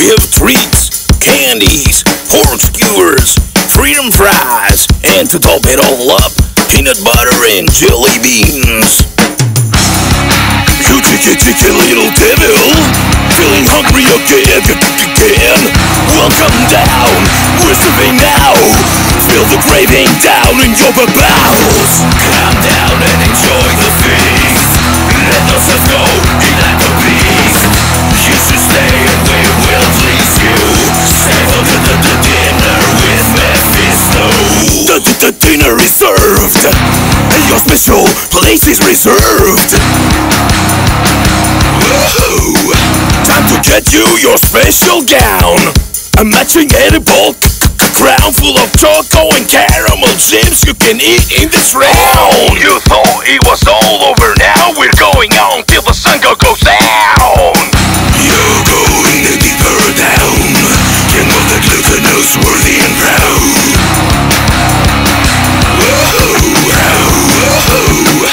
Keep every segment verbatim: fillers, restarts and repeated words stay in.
We have treats, candies, pork skewers, freedom fries, and to top it all up, peanut butter and jelly beans. You cheeky little devil, feeling hungry again? Welcome down, we're serving now. Feel the craving down in your bowels. Calm down and enjoy the feast. Let yourself go, eat like a beast. You should stay and we will please you. Settle the, the, the dinner with Mephisto. The, the, the dinner is served, and your special place is reserved. Whoa. Time to get you your special gown, a matching edible crown full of choco and caramel chips you can eat in this round. You thought it was all over, now we're going on till the sun goes down. You're going to be her down, you know that glutinous, worthy and proud. Whoa, whoa, whoa.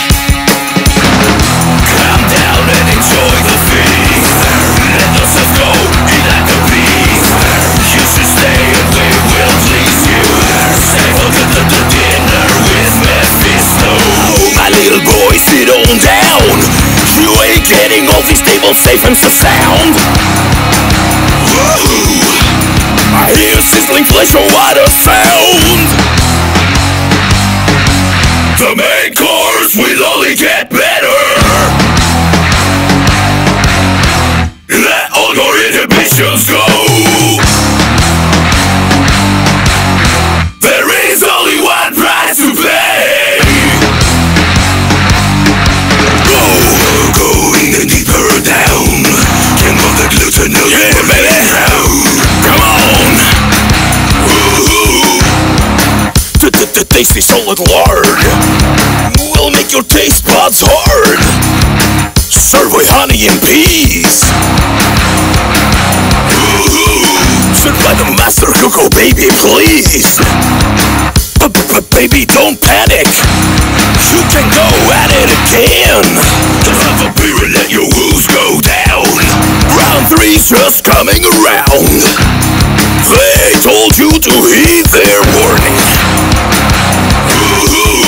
Calm down and enjoy the feast. Let yourself go, eat like a beast. You should stay and we will please you. Settle the, the, the dinner with Mephisto. Oh, my little boy, sit on down. You ain't getting all these tables safe and so sound. Whoa, I hear sizzling flesh, oh what a sound. The main course will only get better. Let all your inhibitions go. There is only one price to pay. Go, going deeper down. Can't hold the glutinous, yeah, baby. Come on. Ooh. The, the, the taste is all at large. We'll make your taste buds hard. Serve with honey and peas. Ooh, served by the master cook, baby, please. But baby, don't panic. You can go at it again. Just have a beer and let your woos go down. Round three's just coming around. They told you to heed their warning. Ooh,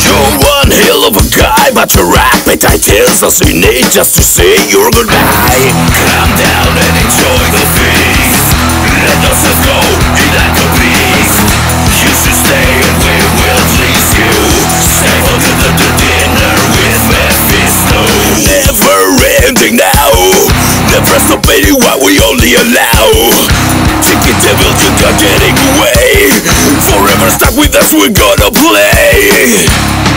you're one hell of a guy, but your appetite is assassinated just to say your goodbye. Calm down and enjoy the feast. Let yourself go, eat like a beast. You should stay and we will please you. Settle the, the, the dinner with Mephisto. Never ending now. Never stopping what we only allow. Cheeky devil, you're not getting away. Forever stuck with us, we're gonna play.